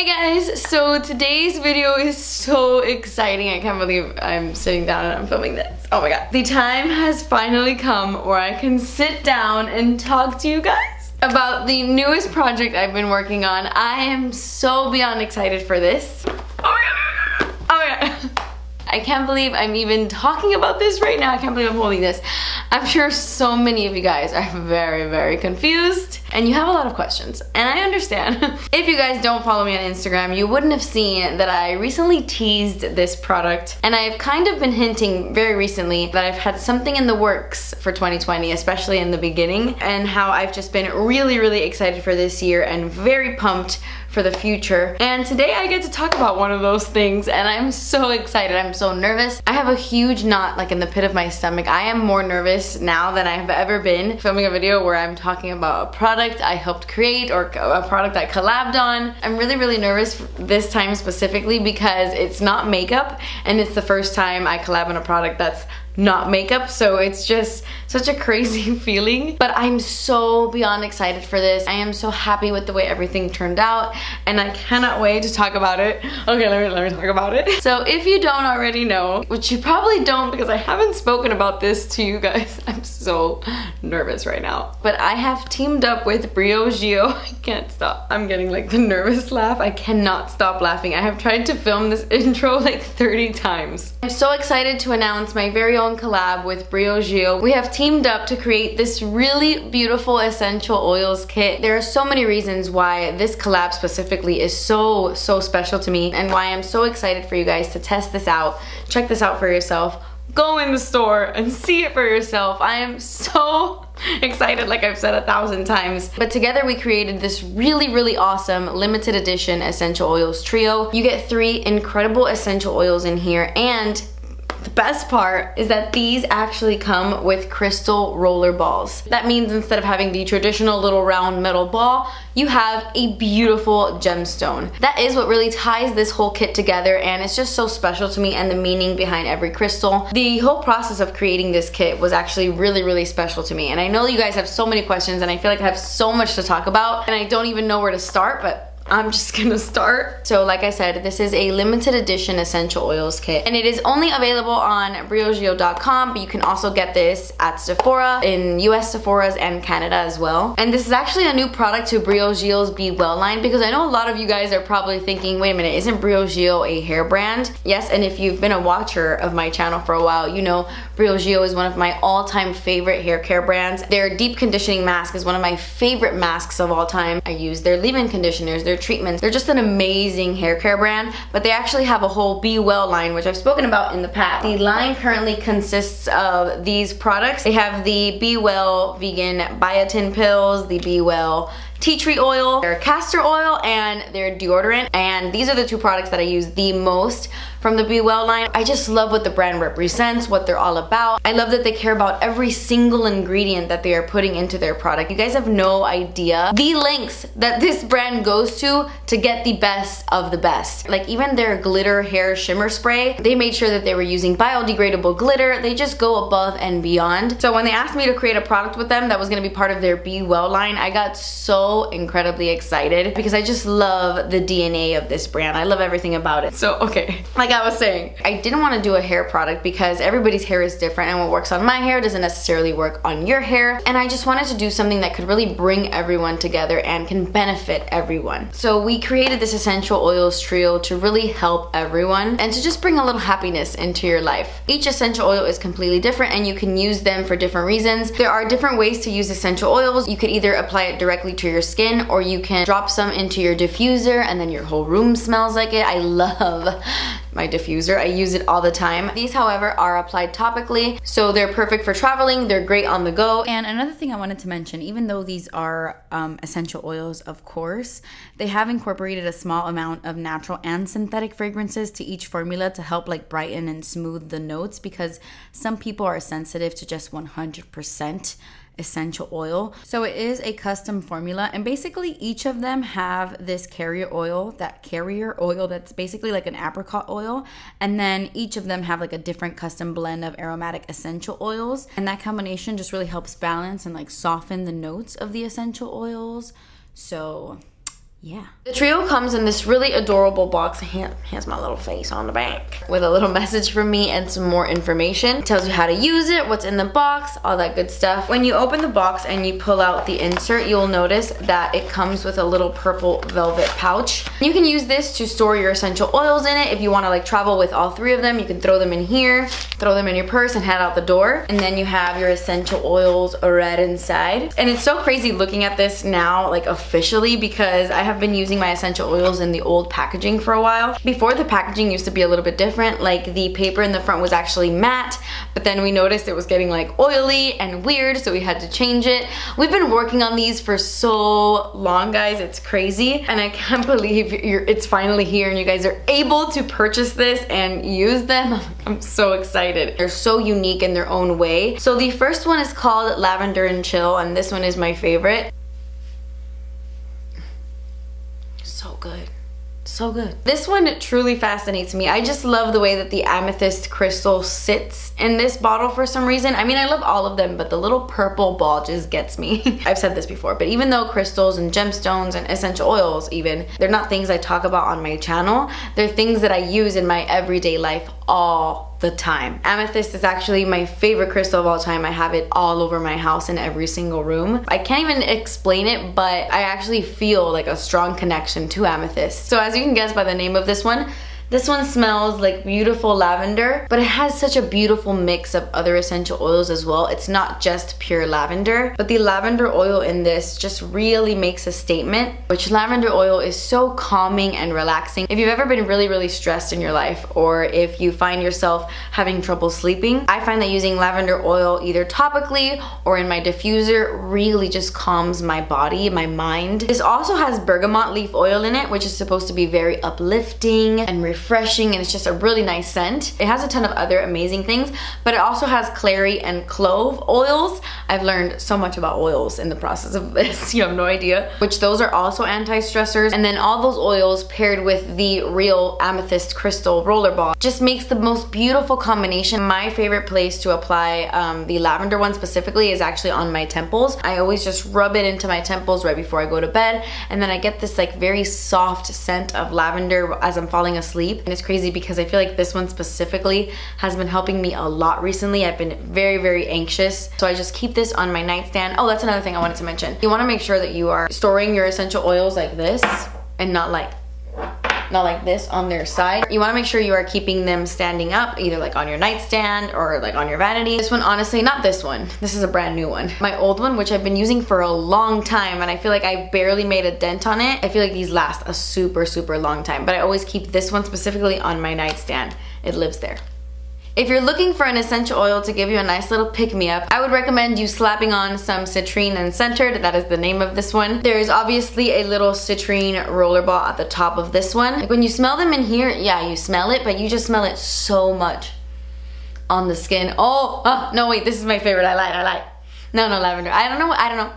Hey guys, so today's video is so exciting. I can't believe I'm sitting down and I'm filming this. Oh my god. The time has finally come where I can sit down and talk to you guys about the newest project I've been working on. I am so beyond excited for this. Oh my god. I can't believe I'm even talking about this right now. I can't believe I'm holding this. I'm sure so many of you guys are very, very confused and you have a lot of questions, and I understand. If you guys don't follow me on Instagram, you wouldn't have seen that I recently teased this product, and I've kind of been hinting very recently that I've had something in the works for 2020, especially in the beginning, and how I've just been really, really excited for this year and very pumped for the future. And today I get to talk about one of those things, and I'm so excited. I'm so nervous. I have a huge knot like in the pit of my stomach. I am more nervous now than I have ever been filming a video where I'm talking about a product I helped create or a product I collabed on. I'm really, really nervous this time specifically because it's not makeup, and it's the first time I collab on a product that's not makeup, so it's just such a crazy feeling. But I'm so beyond excited for this. I am so happy with the way everything turned out, and I cannot wait to talk about it. Okay, let me talk about it. So if you don't already know, which you probably don't because I haven't spoken about this to you guys, I'm so nervous right now, but I have teamed up with Briogeo. I can't stop. I'm getting like the nervous laugh. I cannot stop laughing. I have tried to film this intro like 30 times. I'm so excited to announce my very own collab with Briogeo. We have teamed up to create this really beautiful essential oils kit. There are so many reasons why this collab specifically is so special to me, and why I'm so excited for you guys to test this out. Check this out for yourself. Go in the store and see it for yourself. I am so excited, like I've said 1,000 times. But together we created this really, really awesome limited edition essential oils trio. You get 3 incredible essential oils in here, and the best part is that these actually come with crystal roller balls. That means instead of having the traditional little round metal ball, you have a beautiful gemstone. That is what really ties this whole kit together, and it's just so special to me, and the meaning behind every crystal. The whole process of creating this kit was actually really, really special to me, and I know you guys have so many questions, and I feel like I have so much to talk about, and I don't even know where to start, but I'm just gonna start. So like I said, this is a limited edition essential oils kit, and it is only available on briogeo.com, but you can also get this at Sephora, in US Sephora's and Canada as well. And this is actually a new product to Briogeo's B.Well line, because I know a lot of you guys are probably thinking, wait a minute, isn't Briogeo a hair brand? Yes, and if you've been a watcher of my channel for a while, you know Briogeo is one of my all-time favorite hair care brands. Their deep conditioning mask is one of my favorite masks of all time. I use their leave-in conditioners, their treatments. They're just an amazing hair care brand, but they actually have a whole B.Well line, which I've spoken about in the past. The line currently consists of these products. They have the B.Well vegan biotin pills, the B.Well tea tree oil, their castor oil, and their deodorant, and these are the 2 products that I use the most from the B.Well line. I just love what the brand represents, what they're all about. I love that they care about every single ingredient that they are putting into their product. You guys have no idea the lengths that this brand goes to get the best of the best. Like even their glitter hair shimmer spray, they made sure that they were using biodegradable glitter. They just go above and beyond. So when they asked me to create a product with them that was gonna be part of their B.Well line, I got so incredibly excited because I just love the DNA of this brand. I love everything about it. So okay, like I was saying, I didn't want to do a hair product because everybody's hair is different, and what works on my hair doesn't necessarily work on your hair, and I just wanted to do something that could really bring everyone together and can benefit everyone. So we created this essential oils trio to really help everyone and to just bring a little happiness into your life. Each essential oil is completely different, and you can use them for different reasons. There are different ways to use essential oils. You could either apply it directly to your skin, or you can drop some into your diffuser and then your whole room smells like it. I love my diffuser. I use it all the time. These, however, are applied topically, so they're perfect for traveling. They're great on the go. And another thing I wanted to mention, even though these are essential oils, of course, they have incorporated a small amount of natural and synthetic fragrances to each formula to help like brighten and smooth the notes, because some people are sensitive to just 100% essential oil. So it is a custom formula, and basically each of them have this carrier oil that's basically like an apricot oil, and then each of them have like a different custom blend of aromatic essential oils, and that combination just really helps balance and like soften the notes of the essential oils. So yeah. The trio comes in this really adorable box. Here's my little face on the back with a little message from me and some more information. It tells you how to use it, what's in the box, all that good stuff. When you open the box and you pull out the insert, you'll notice that it comes with a little purple velvet pouch. You can use this to store your essential oils in it. If you want to like travel with all three of them, you can throw them in here, throw them in your purse and head out the door. And then you have your essential oils right inside. And it's so crazy looking at this now, like officially, because I have been using my essential oils in the old packaging for a while. Before, the packaging used to be a little bit different, like the paper in the front was actually matte, but then we noticed it was getting like oily and weird, so we had to change it. We've been working on these for so long, guys, it's crazy, and I can't believe it's finally here and you guys are able to purchase this and use them. I'm so excited. They're so unique in their own way. So the first one is called Lavender and Chill, and this one is my favorite. So good. So good. This one, it truly fascinates me. I just love the way that the amethyst crystal sits in this bottle for some reason. I mean, I love all of them, but the little purple ball just gets me. I've said this before, but even though crystals and gemstones and essential oils even, they're not things I talk about on my channel, they're things that I use in my everyday life all the time. Amethyst is actually my favorite crystal of all time. I have it all over my house in every single room. I can't even explain it, but I actually feel like a strong connection to amethyst. So as you can guess by the name of this one smells like beautiful lavender, but it has such a beautiful mix of other essential oils as well. It's not just pure lavender, but the lavender oil in this just really makes a statement, which lavender oil is so calming and relaxing. If you've ever been really, really stressed in your life, or if you find yourself having trouble sleeping, I find that using lavender oil either topically or in my diffuser really just calms my body, my mind. This also has bergamot leaf oil in it, which is supposed to be very uplifting and refreshing, and it's just a really nice scent. It has a ton of other amazing things, but it also has clary and clove oils. I've learned so much about oils in the process of this, you have no idea. Which those are also anti-stressors, and then all those oils paired with the real amethyst crystal roller ball just makes the most beautiful combination. My favorite place to apply the lavender one specifically is actually on my temples. I always just rub it into my temples right before I go to bed, and then I get this like very soft scent of lavender as I'm falling asleep. And it's crazy because I feel like this one specifically has been helping me a lot recently. I've been very, very anxious, so I just keep this on my nightstand. Oh, that's another thing I wanted to mention. You want to make sure that you are storing your essential oils like this and not like this on their side. You want to make sure you are keeping them standing up, either like on your nightstand or like on your vanity. This one, honestly, not this one. This is a brand new one. My old one, which I've been using for a long time, and I feel like I barely made a dent on it. I feel like these last a super, super long time, but I always keep this one specifically on my nightstand. It lives there. If you're looking for an essential oil to give you a nice little pick-me-up, I would recommend you slapping on some Citrine and Centered. That is the name of this one. There is obviously a little Citrine rollerball at the top of this one. Like when you smell them in here, yeah, you smell it, but you just smell it so much on the skin. Oh no, wait, this is my favorite. I lied. No, lavender. I don't know.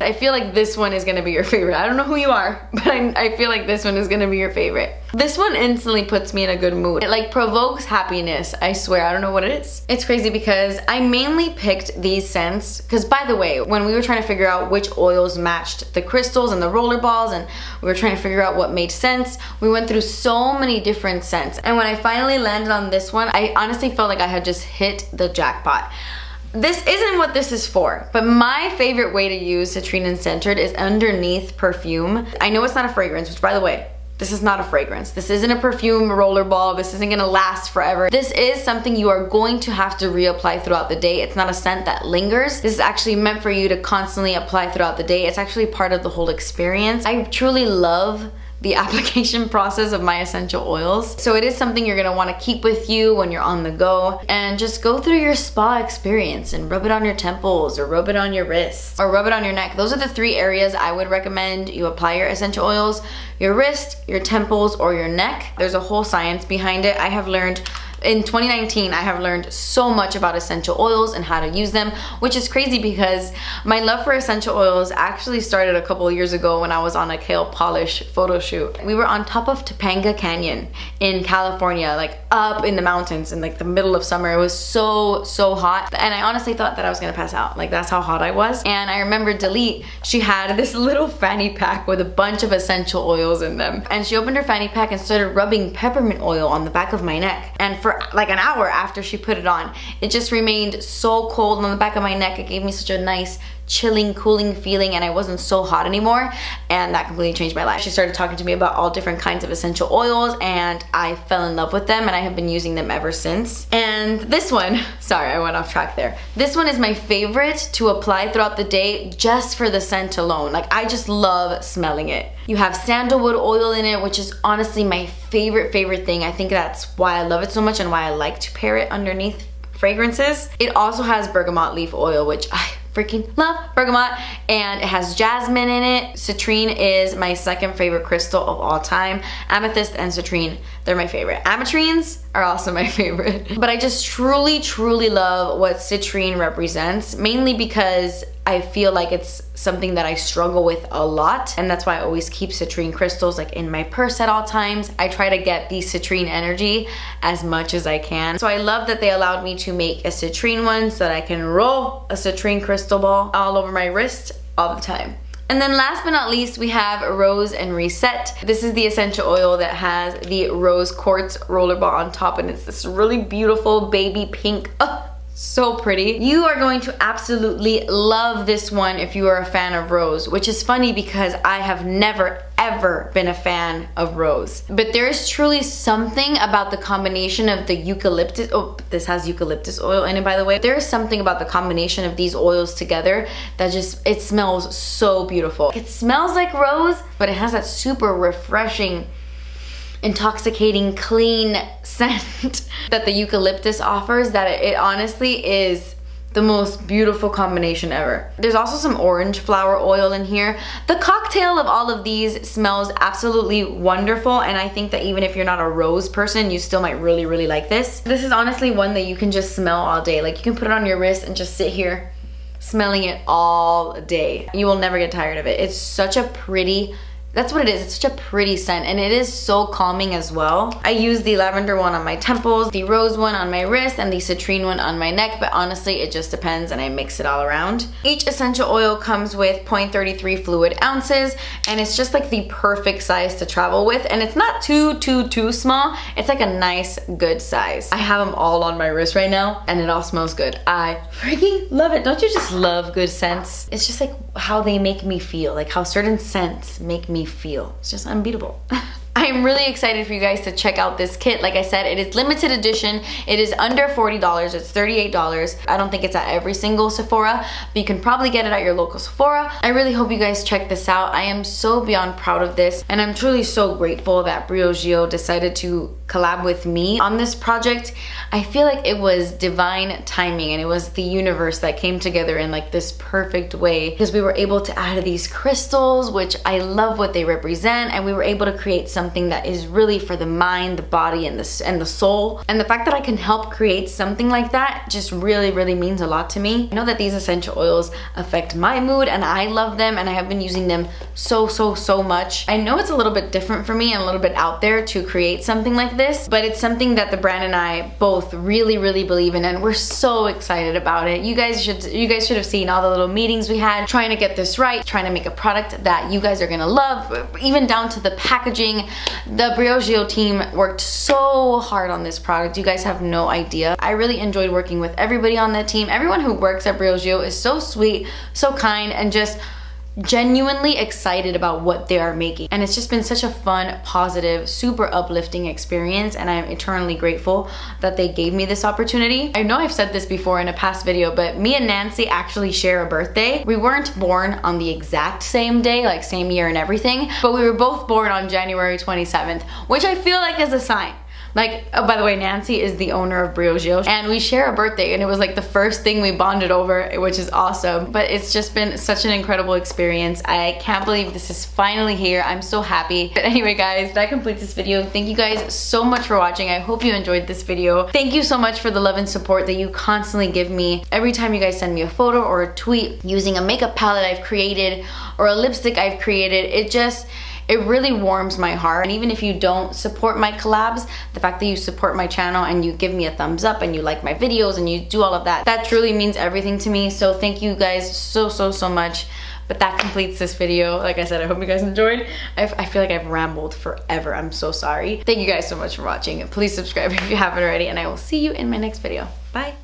I feel like this one is gonna be your favorite. I don't know who you are, but I feel like this one is gonna be your favorite. This one instantly puts me in a good mood. It like provokes happiness, I swear. I don't know what it is. It's crazy because I mainly picked these scents because, by the way, when we were trying to figure out which oils matched the crystals and the roller balls, and we were trying to figure out what made sense, we went through so many different scents, and when I finally landed on this one, I honestly felt like I had just hit the jackpot. This isn't what this is for, but my favorite way to use Citrine and Centered is underneath perfume. I know it's not a fragrance, which, by the way, this is not a fragrance. This isn't a perfume rollerball. This isn't gonna last forever. This is something you are going to have to reapply throughout the day. It's not a scent that lingers. This is actually meant for you to constantly apply throughout the day. It's actually part of the whole experience. I truly love the application process of my essential oils. So it is something you're gonna wanna keep with you when you're on the go, and just go through your spa experience and rub it on your temples or rub it on your wrists or rub it on your neck. Those are the three areas I would recommend you apply your essential oils: your wrist, your temples, or your neck. There's a whole science behind it. I have learned in 2019, I have learned so much about essential oils and how to use them, which is crazy because my love for essential oils actually started a couple years ago when I was on a nail polish photo shoot. We were on top of Topanga Canyon in California, like up in the mountains in like the middle of summer. It was so hot, and I honestly thought that I was gonna pass out. Like, that's how hot I was. And I remember Delete, she had this little fanny pack with a bunch of essential oils in them, and she opened her fanny pack and started rubbing peppermint oil on the back of my neck. And for like an hour after she put it on, it just remained so cold on the back of my neck. It gave me such a nice chilling, cooling feeling, and I wasn't so hot anymore, and that completely changed my life. She started talking to me about all different kinds of essential oils, and I fell in love with them, and I have been using them ever since. And this one, sorry, I went off track there. This one is my favorite to apply throughout the day just for the scent alone. Like, I just love smelling it. You have sandalwood oil in it, which is honestly my favorite thing. I think that's why I love it so much and why I like to pair it underneath fragrances. It also has bergamot leaf oil, which I freaking love bergamot, and it has jasmine in it. Citrine is my second favorite crystal of all time. Amethyst and citrine, they're my favorite. Ametrines are also my favorite. But I just truly love what citrine represents, mainly because I feel like it's something that I struggle with a lot, and that's why I always keep citrine crystals like in my purse at all times. I try to get the citrine energy as much as I can. So I love that they allowed me to make a citrine one so that I can roll a citrine crystal ball all over my wrist all the time. And then last but not least, we have Rose and Reset. This is the essential oil that has the rose quartz roller ball on top, and it's this really beautiful baby pink. Oh, so pretty. You are going to absolutely love this one if you are a fan of rose, which is funny because I have never ever been a fan of rose. But there is truly something about the combination of the eucalyptus, oh, this has eucalyptus oil in it, by the way. There is something about the combination of these oils together that just, it smells so beautiful. It smells like rose, but it has that super refreshing, intoxicating, clean scent that the eucalyptus offers, that it honestly is the most beautiful combination ever. There's also some orange flower oil in here. The cocktail of all of these smells absolutely wonderful, and I think that even if you're not a rose person, you still might really like this. This is honestly one that you can just smell all day. Like, you can put it on your wrist and just sit here smelling it all day. You will never get tired of it. It's such a pretty, that's what it is, it's such a pretty scent, and it is so calming as well. I use the lavender one on my temples, the rose one on my wrist, and the citrine one on my neck, but honestly it just depends, and I mix it all around. Each essential oil comes with 0.33 fluid ounces, and it's just like the perfect size to travel with, and it's not too small. It's like a nice, good size. I have them all on my wrist right now, and it all smells good. I freaking love it. Don't you just love good scents? It's just like how they make me feel, like how certain scents make me feel. It's just unbeatable. I'm really excited for you guys to check out this kit. Like I said, it is limited edition. It is under $40, it's $38. I don't think it's at every single Sephora, but you can probably get it at your local Sephora. I really hope you guys check this out. I am so beyond proud of this, and I'm truly so grateful that Briogeo decided to collab with me on this project. I feel like it was divine timing, and it was the universe that came together in like this perfect way, because we were able to add these crystals, which I love what they represent, and we were able to create something that is really for the mind, the body, and the soul. And the fact that I can help create something like that just really means a lot to me. I know that these essential oils affect my mood, and I love them, and I have been using them so much. I know it's a little bit different for me and a little bit out there to create something like this, but it's something that the brand and I both really believe in, and we're so excited about it. You guys should have seen all the little meetings we had trying to get this right, trying to make a product that you guys are gonna love, even down to the packaging. The Briogeo team worked so hard on this product. You guys have no idea. I really enjoyed working with everybody on that team. Everyone who works at Briogeo is so sweet, so kind, and just genuinely excited about what they are making. And it's just been such a fun, positive, super uplifting experience, and I'm eternally grateful that they gave me this opportunity. I know I've said this before in a past video, but me and Nancy actually share a birthday. We weren't born on the exact same day, like same year and everything, but we were both born on January 27th, which I feel like is a sign. Like, oh, by the way, Nancy is the owner of Briogeo, and we share a birthday, and it was like the first thing we bonded over, which is awesome. But it's just been such an incredible experience. I can't believe this is finally here. I'm so happy. But anyway, guys, that completes this video. Thank you guys so much for watching. I hope you enjoyed this video. Thank you so much for the love and support that you constantly give me every time you guys send me a photo or a tweet using a makeup palette I've created or a lipstick I've created. It really warms my heart. And even if you don't support my collabs, the fact that you support my channel and you give me a thumbs up and you like my videos and you do all of that, that truly means everything to me. So thank you guys so, so, so much. But that completes this video. Like I said, I hope you guys enjoyed. I feel like I've rambled forever. I'm so sorry. Thank you guys so much for watching. Please subscribe if you haven't already, and I will see you in my next video. Bye.